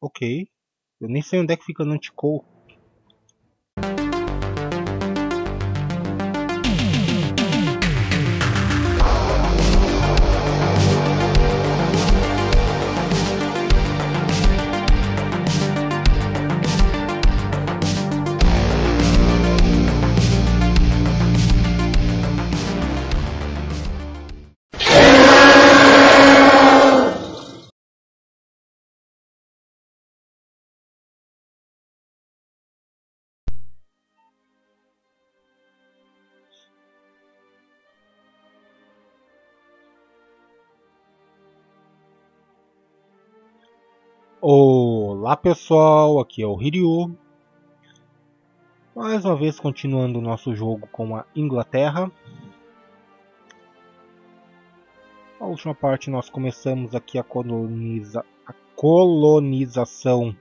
Ok. Eu nem sei onde é que fica Nanticoque. Olá pessoal, aqui é o Hiryu, mais uma vez continuando o nosso jogo com a Inglaterra. Na última parte nós começamos aqui a colonização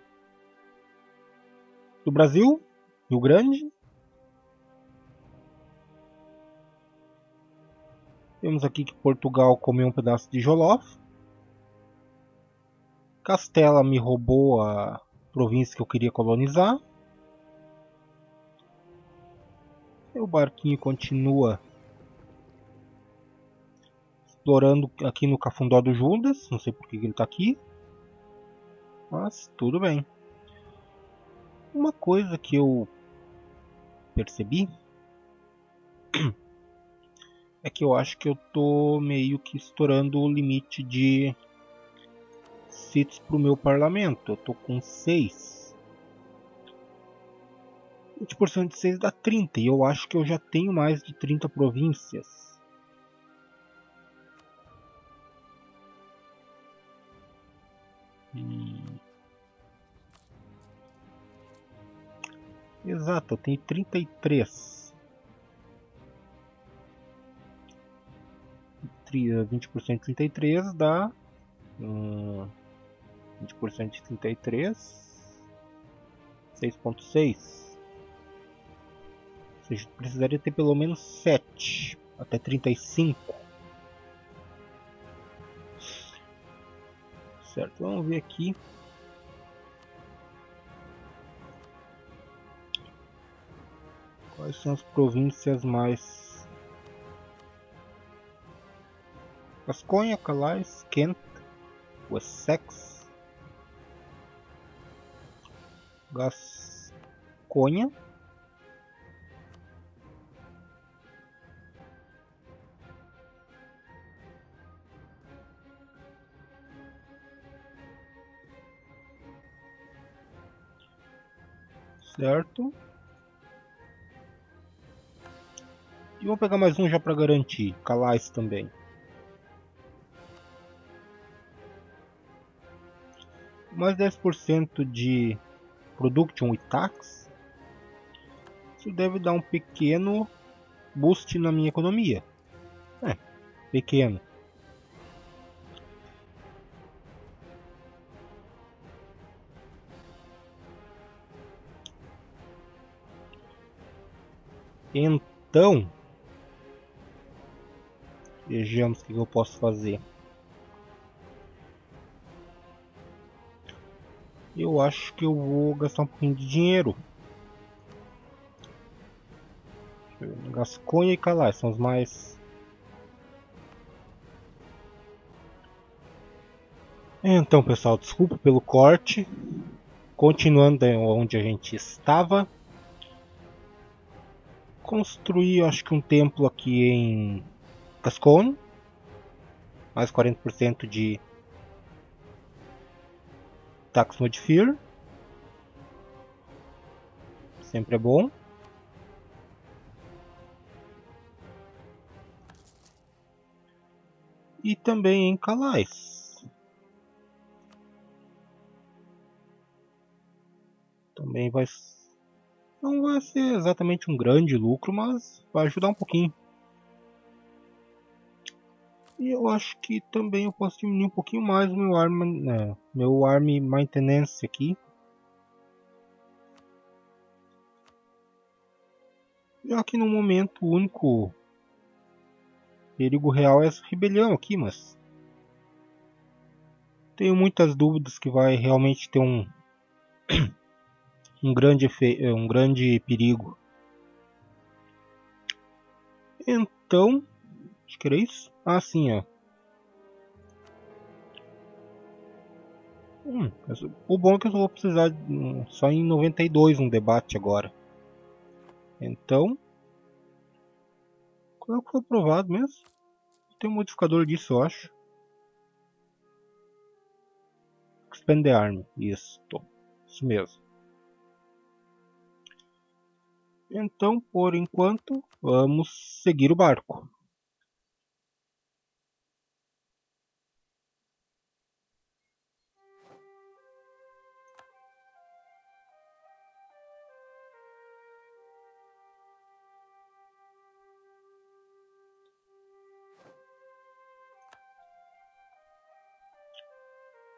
do Brasil, Rio Grande. Temos aqui que Portugal comeu um pedaço de Jolof. Castela me roubou a província que eu queria colonizar. Meu barquinho continua explorando aqui no Cafundó do Judas. Não sei porque ele está aqui, mas tudo bem. Uma coisa que eu percebi é que eu acho que eu tô meio que estourando o limite de sítios para o meu parlamento. Eu tô com 6, 20% de 6 dá 30, e eu acho que eu já tenho mais de 30 províncias. Exato, eu tenho 33. 20% de 33 dá 20% de 33, 6.6. Ou seja, precisaria ter pelo menos 7, até 35. Certo, vamos ver aqui. Quais são as províncias mais... Gasconha, Calais, Kent, Wessex. Gasconha. Certo. E vou pegar mais um já para garantir. Calais também. Mais 10% de Production e Tax, isso deve dar um pequeno boost na minha economia. É, pequeno. Então, vejamos o que eu posso fazer. Eu acho que eu vou gastar um pouquinho de dinheiro. Gasconha e Calais são os mais... Então pessoal, desculpa pelo corte. Continuando onde a gente estava. Construí, acho que um templo aqui em Gasconha. Mais 40% de... Tax Modifier, sempre é bom. E também em Calais, também vai, não vai ser exatamente um grande lucro, mas vai ajudar um pouquinho. E eu acho que também eu posso diminuir um pouquinho mais o meu Army Maintenance aqui. Já que no momento o único perigo real é essa rebelião aqui, mas... tenho muitas dúvidas que vai realmente ter um grande perigo. Então, acho que era isso. Ah, sim, ó. O bom é que eu vou precisar só em 92 um debate agora. Então, qual é o que foi aprovado mesmo? Tem um modificador disso, eu acho. Expand the Army, isso, isso mesmo. Então, por enquanto, vamos seguir o barco.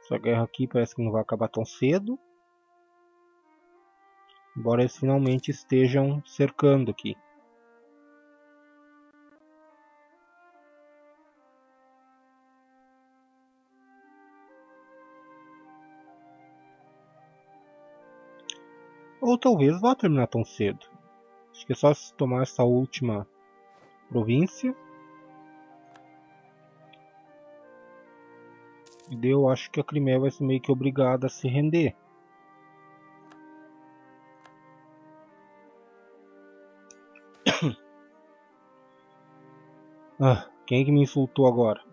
Essa guerra aqui parece que não vai acabar tão cedo. Embora eles finalmente estejam cercando aqui. Ou talvez vá terminar tão cedo. Acho que é só se tomar essa última província. E eu acho que a Crimeia vai ser meio que obrigada a se render. Ah, quem é que me insultou agora?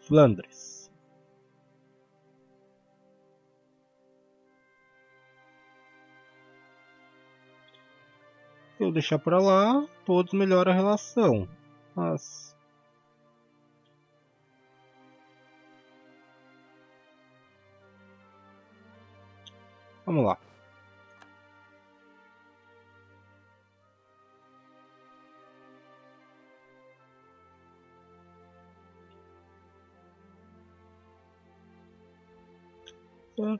Flandres. Se eu deixar pra lá, todos melhoram a relação. Mas... vamos lá.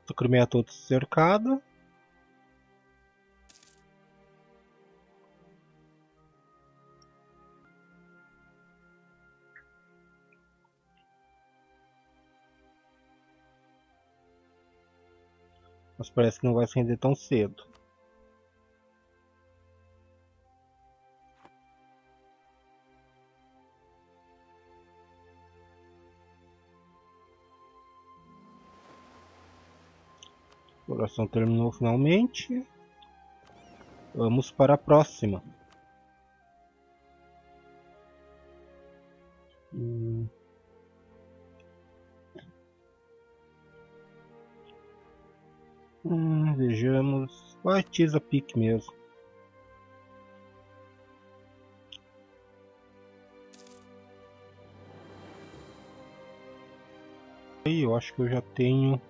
A Crimeia toda cercada. Mas parece que não vai se render tão cedo. A exploração terminou finalmente. Vamos para a próxima. Vejamos. Vai tirar a pique mesmo. Aí eu acho que eu já tenho.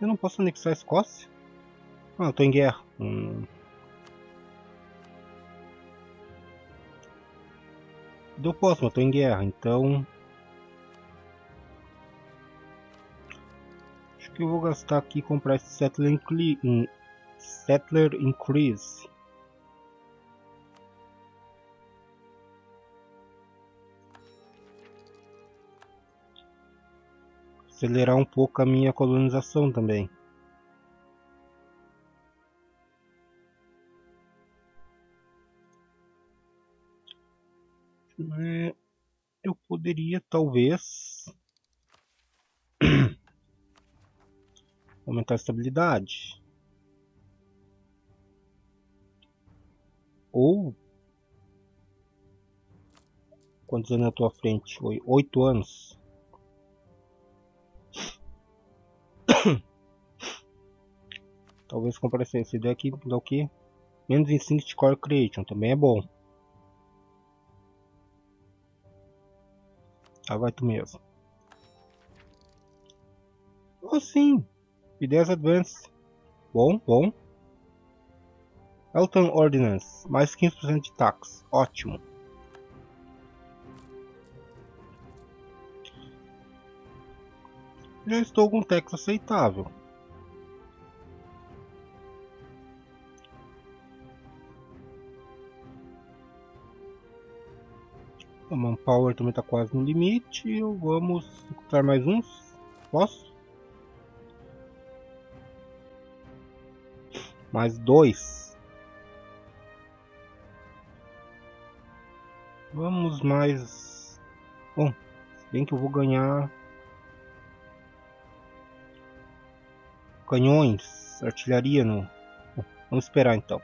Eu não posso anexar a Escócia? Ah, eu tô em guerra. Eu posso, mas tô em guerra, então... acho que eu vou gastar aqui e comprar esse Settler Increase. Acelerar um pouco a minha colonização também. Eu poderia talvez aumentar a estabilidade ou quantos anos eu estou à frente? 8 anos. Talvez comparecer esse daqui dá o que? Menos Instinct Core Creation, também é bom. Ah, vai tu mesmo. Oh sim! P10 Advance. Bom, bom. Elton Ordinance. Mais 15% de tax. Ótimo. Já estou com um tax aceitável. A manpower também está quase no limite. Vamos encontrar mais uns. Posso? Mais dois. Vamos mais... Bom, se bem que eu vou ganhar... Canhões, artilharia no... Bom, vamos esperar então.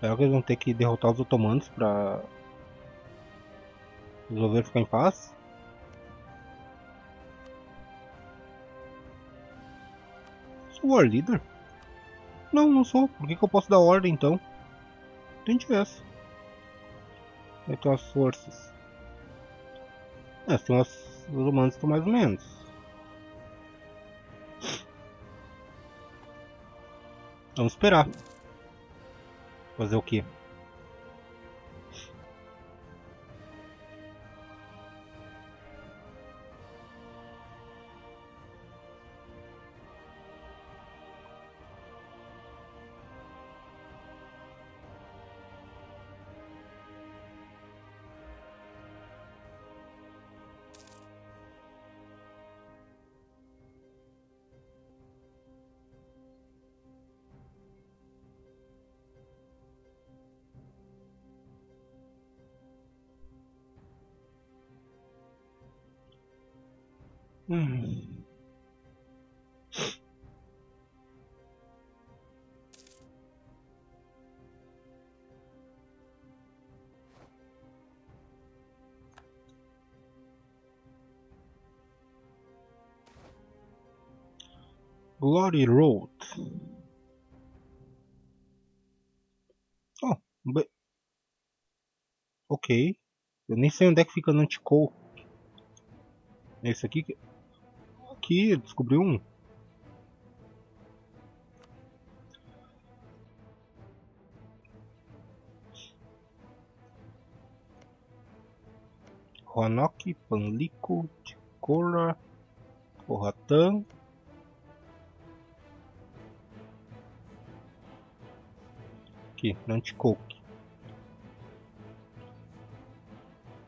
Será que eles vão ter que derrotar os otomanos para resolver ficar em paz? Sou War Leader? Não, não sou. Por que que eu posso dar ordem então? Entendi essa. Aí estão as forças. São os otomanos estão mais ou menos. Vamos esperar. Fazer o que? Glory Road. Oh, ok. Eu nem sei onde é que fica Nanticoque. É esse aqui que... Aqui, descobri um. Ranoki, Panlico, Cora Oratã. Aqui, Nanticoque.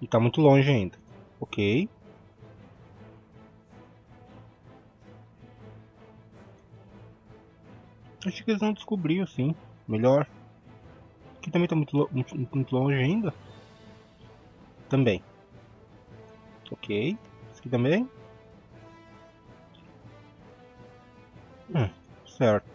E tá muito longe ainda. Ok. Acho que eles não descobriram, sim. Melhor. Aqui também tá muito longe ainda. Também. Ok. Esse aqui também. Certo.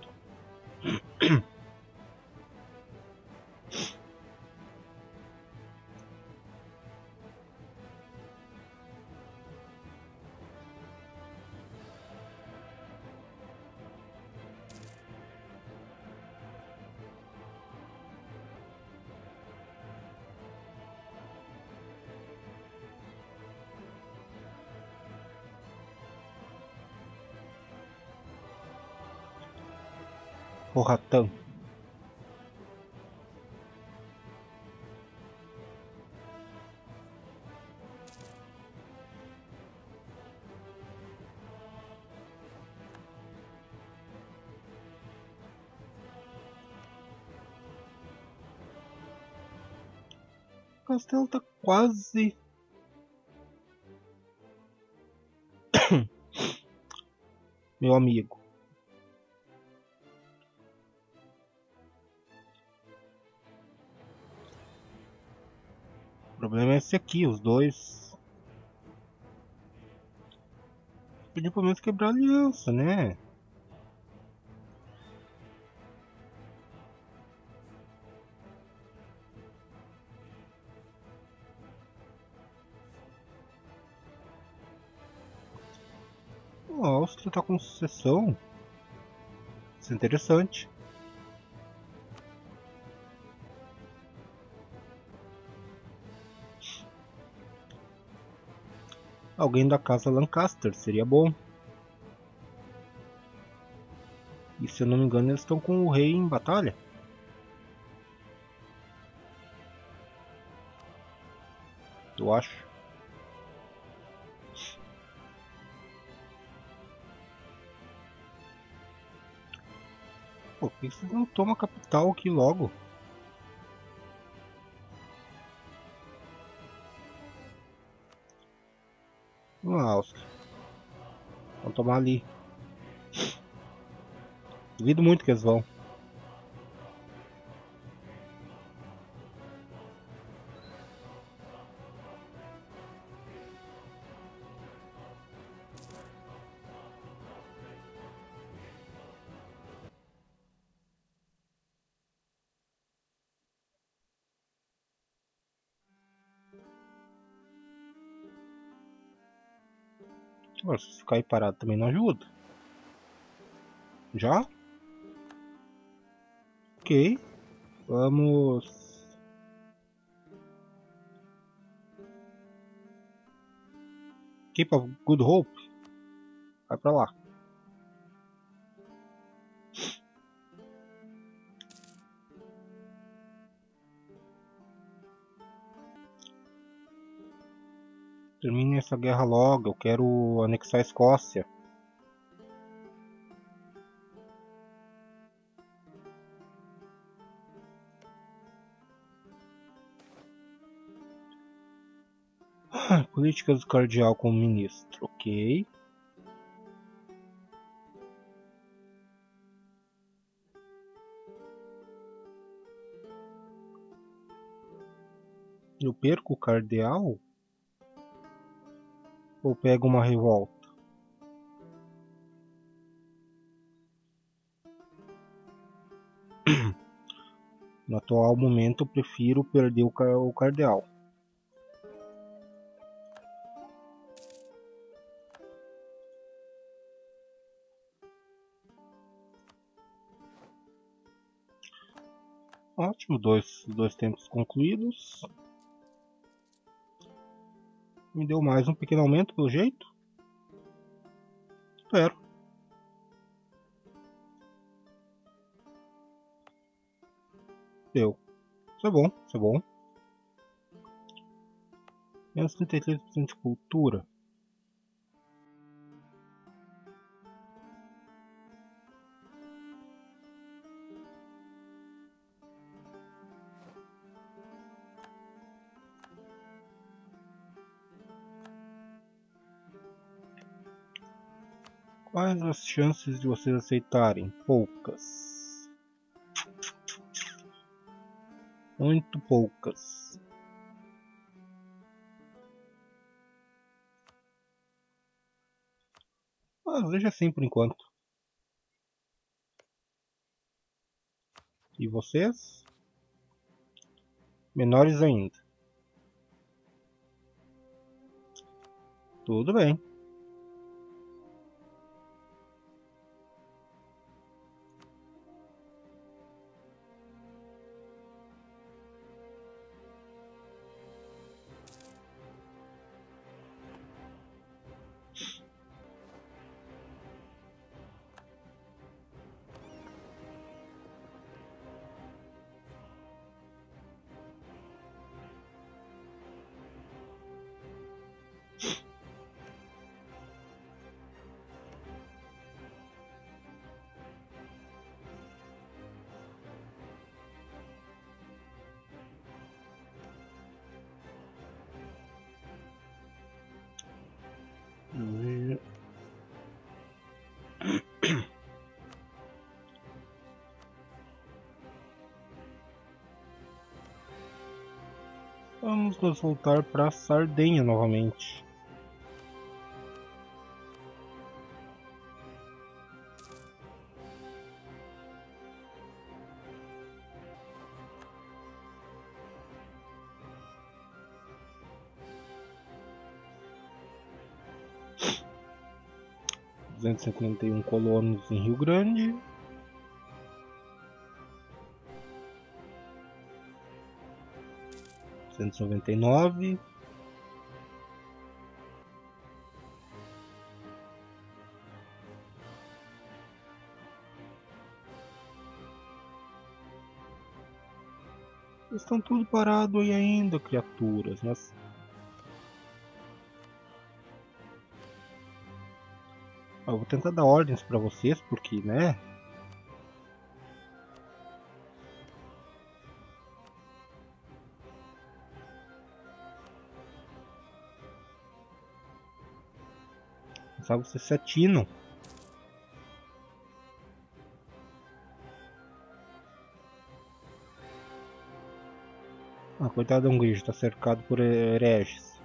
O ratão. O castelo tá quase... Meu amigo. O problema é esse aqui, os dois. Podia pelo menos quebrar a aliança, né? A Áustria está com sucessão. Isso é interessante. Alguém da casa Lancaster seria bom. E se eu não me engano eles estão com o rei em batalha. Eu acho. Pô, por que vocês não tomam a capital aqui logo? Vamos lá, Áustria. Vamos tomar ali. Duvido muito que eles vão. Agora, se ficar aí parado também não ajuda. Já? Ok. Vamos. Cape of Good Hope. Vai pra lá. Termine essa guerra logo, eu quero anexar a Escócia. Políticas do cardeal como ministro, ok. Eu perco o cardeal? Ou pego uma revolta? No atual momento eu prefiro perder o cardeal. Ótimo, dois tempos concluídos. Me deu mais um pequeno aumento, pelo jeito. Espero. Deu. Isso é bom, isso é bom. Menos 33% de cultura. Quais as chances de vocês aceitarem? Poucas. Muito poucas. Mas deixa assim por enquanto. E vocês? Menores ainda. Tudo bem. Vamos nos voltar para Sardenha novamente. . 251 colonos em Rio Grande. . 199. Estão tudo parado aí ainda, criaturas, mas... Eu vou tentar dar ordens para vocês, porque, né? precisava ser cetino. Ah, coitado da Hungria, está cercado por hereges.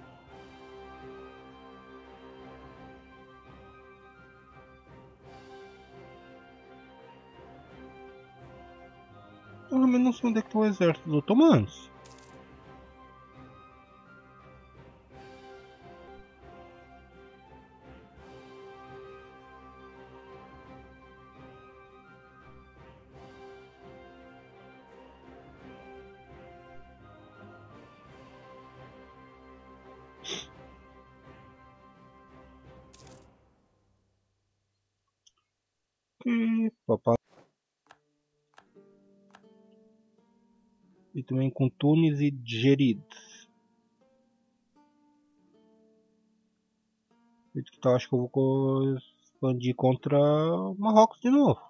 Mas não sei onde é que está o exército dos otomanos. Que papai. E também com Tunis e Gerid. Então, acho que eu vou expandir contra Marrocos de novo.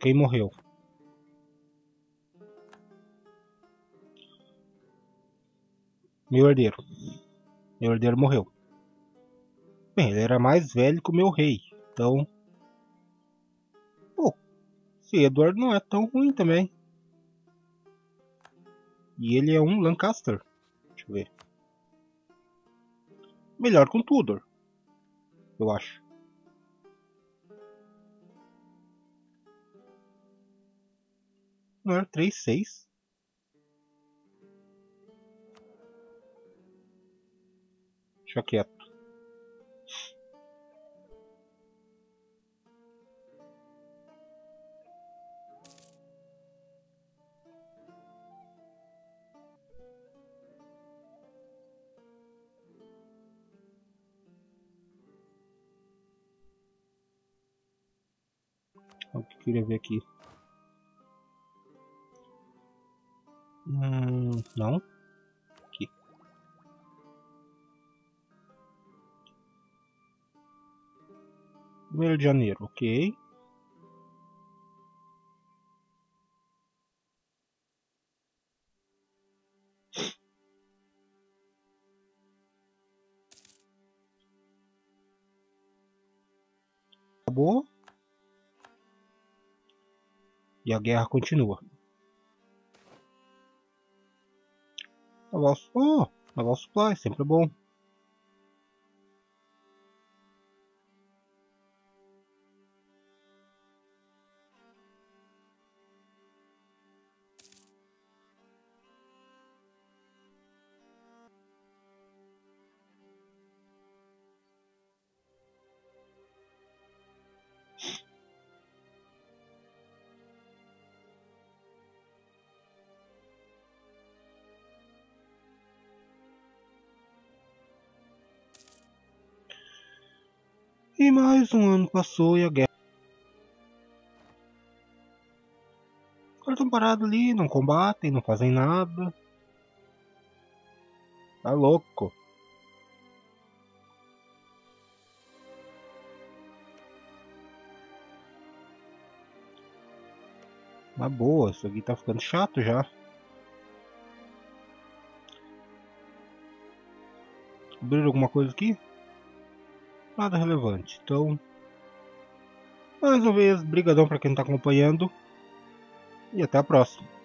Quem morreu? Meu herdeiro morreu. Bem, ele era mais velho que o meu rei, então... Pô, esse Eduardo não é tão ruim também. E ele é um Lancaster. Deixa eu ver. Melhor com Tudor, eu acho. Não era 3-6? Deixa quieto. O que eu queria ver aqui? Não. Aqui. Rio de Janeiro, ok. Acabou. E a guerra continua. Naval Supply, sempre bom. E mais um ano passou e a guerra... Os caras estão parados ali, não combatem, não fazem nada. Tá louco. Mas boa, isso aqui tá ficando chato já. Descobriram alguma coisa aqui? Nada relevante, então mais uma vez, brigadão para quem está acompanhando e até a próxima.